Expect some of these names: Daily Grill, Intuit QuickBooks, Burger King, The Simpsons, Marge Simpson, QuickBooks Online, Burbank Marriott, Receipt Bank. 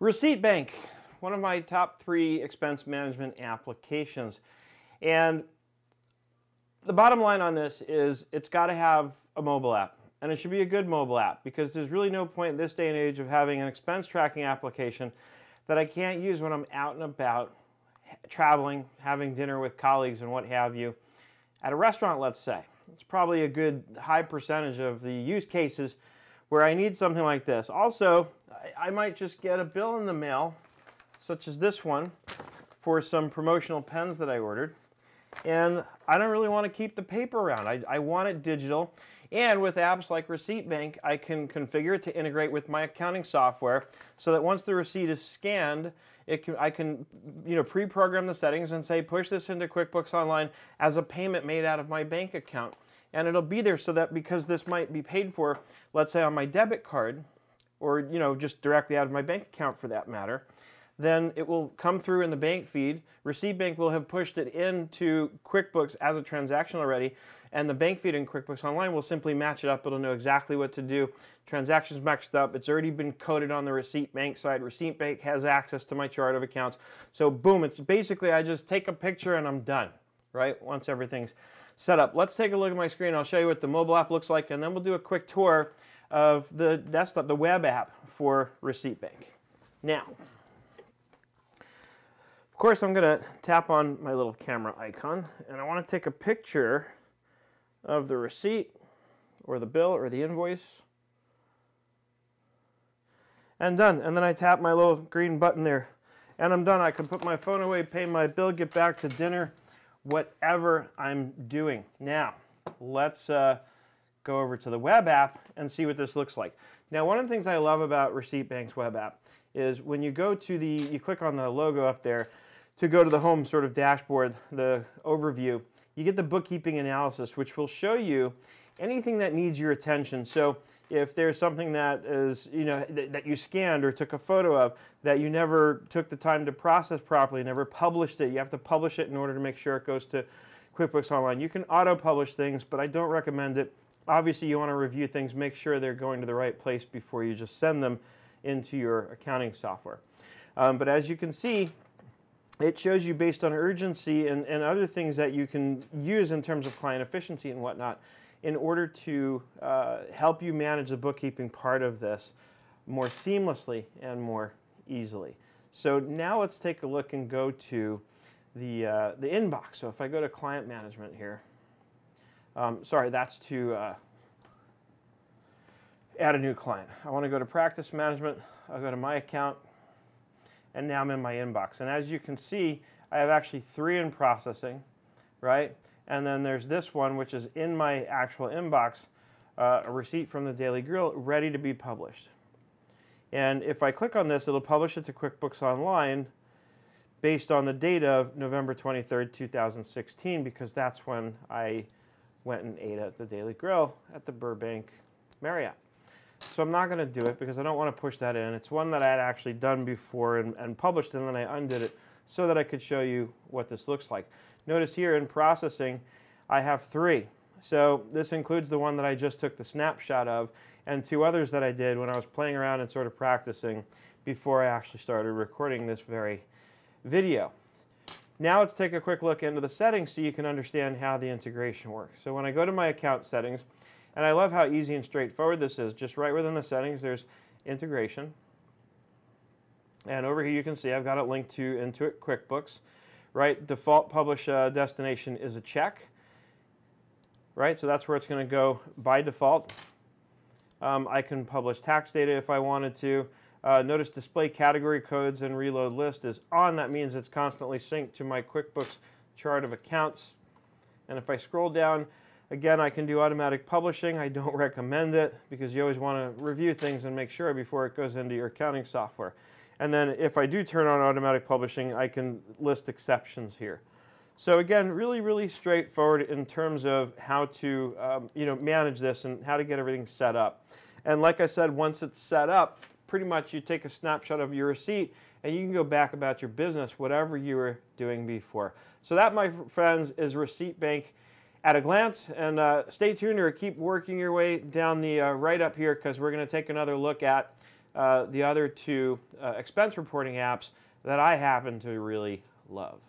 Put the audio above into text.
Receipt Bank, one of my top 3 expense management applications. And the bottom line on this is it's got to have a mobile app, and it should be a good mobile app, because there's really no point in this day and age of having an expense tracking application that I can't use when I'm out and about traveling, having dinner with colleagues and what have you at a restaurant, let's say. It's probably a good high percentage of the use cases where I need something like this. Also, I might just get a bill in the mail, such as this one, for some promotional pens that I ordered. And I don't really want to keep the paper around. I want it digital. And with apps like Receipt Bank, I can configure it to integrate with my accounting software so that once the receipt is scanned, I can pre-program the settings and say, push this into QuickBooks Online as a payment made out of my bank account. And it'll be there so that, because this might be paid for, let's say on my debit card, or just directly out of my bank account for that matter, then it will come through in the bank feed. Receipt Bank will have pushed it into QuickBooks as a transaction already, and the bank feed in QuickBooks Online will simply match it up. It'll know exactly what to do. Transactions matched up. It's already been coded on the Receipt Bank side. Receipt Bank has access to my chart of accounts. So boom, it's basically I just take a picture and I'm done, right? Once everything's set up. Let's take a look at my screen. I'll show you what the mobile app looks like, and then we'll do a quick tour of the desktop, the web app for Receipt Bank. Now, of course, I'm going to tap on my little camera icon, and I want to take a picture of the receipt or the bill or the invoice. And done. And then I tap my little green button there, and I'm done. I can put my phone away, pay my bill, get back to dinner, whatever I'm doing. Now, let's go over to the web app and see what this looks like. Now, one of the things I love about Receipt Bank's web app is when you go to you click on the logo up there to go to the home sort of dashboard, the overview, you get the bookkeeping analysis, which will show you anything that needs your attention. So if there's something that is, that you scanned or took a photo of that you never took the time to process properly, never published it, you have to publish it in order to make sure it goes to QuickBooks Online. You can auto-publish things, but I don't recommend it. Obviously, you want to review things, make sure they're going to the right place before you just send them into your accounting software. But as you can see, it shows you based on urgency and other things that you can use in terms of client efficiency and whatnot in order to help you manage the bookkeeping part of this more seamlessly and more easily. So now let's take a look and go to the inbox. So if I go to client management here, sorry, that's to add a new client. I want to go to practice management. I'll go to my account, and now I'm in my inbox. And as you can see, I have actually 3 in processing, right? And then there's this one, which is in my actual inbox, a receipt from the Daily Grill ready to be published. And if I click on this, it'll publish it to QuickBooks Online based on the date of November 23rd, 2016, because that's when I went and ate at the Daily Grill at the Burbank Marriott. So I'm not going to do it because I don't want to push that in. It's one that I had actually done before and published, and then I undid it so that I could show you what this looks like. Notice here in processing, I have 3. So this includes the one that I just took the snapshot of and 2 others that I did when I was playing around and sort of practicing before I actually started recording this very video. Now let's take a quick look into the settings so you can understand how the integration works. So when I go to my account settings, and I love how easy and straightforward this is. Just right within the settings, there's integration. And over here, you can see I've got it linked to Intuit QuickBooks. Right, default publish destination is a check. Right, so that's where it's going to go by default. I can publish tax data if I wanted to. Notice display category codes and reload list is on. That means it's constantly synced to my QuickBooks chart of accounts. And if I scroll down, again, I can do automatic publishing. I don't recommend it because you always want to review things and make sure before it goes into your accounting software. And then if I do turn on automatic publishing, I can list exceptions here. So again, really, really straightforward in terms of how to manage this and how to get everything set up. And like I said, once it's set up, pretty much you take a snapshot of your receipt and you can go back about your business, whatever you were doing before. So that, my friends, is Receipt Bank at a glance, and stay tuned or keep working your way down the write-up here, because we're going to take another look at the other two expense reporting apps that I happen to really love.